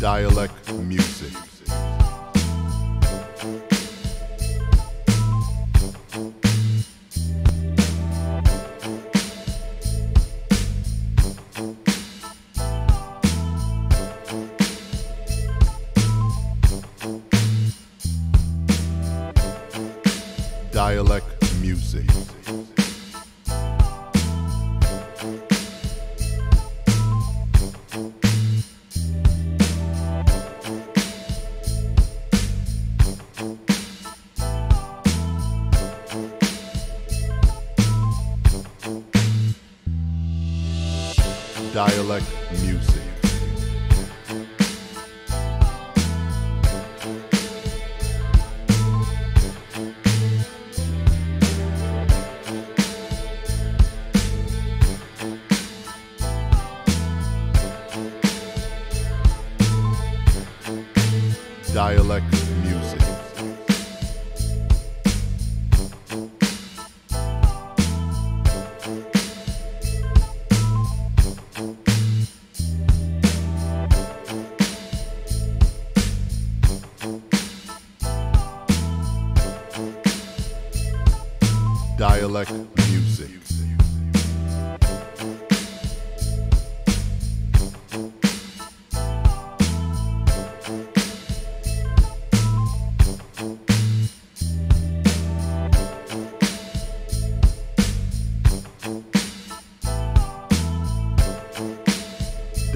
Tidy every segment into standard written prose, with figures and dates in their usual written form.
Dialek Music. Dialek Music. Dialek Music. Dialek Music.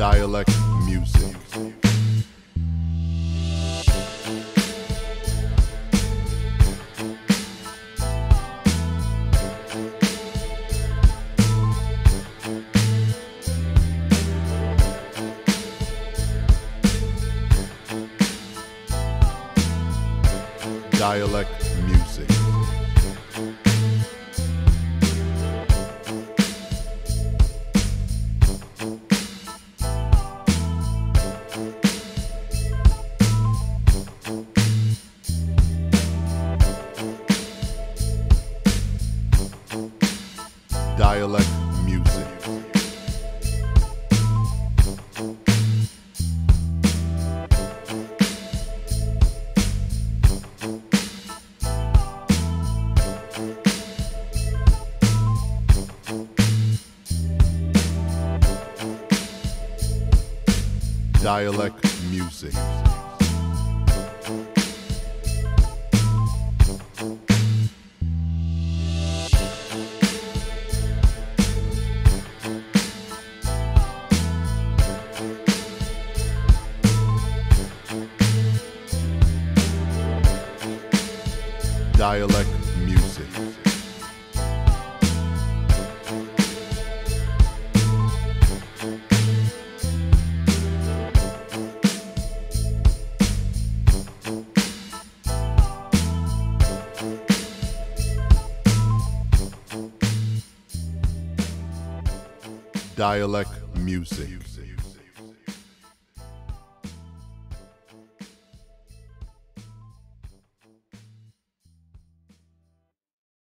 Dialek Music. Dialek Music. Dialek Music. Dialek Music. Dialek Music. Dialek Music. Dialek Music.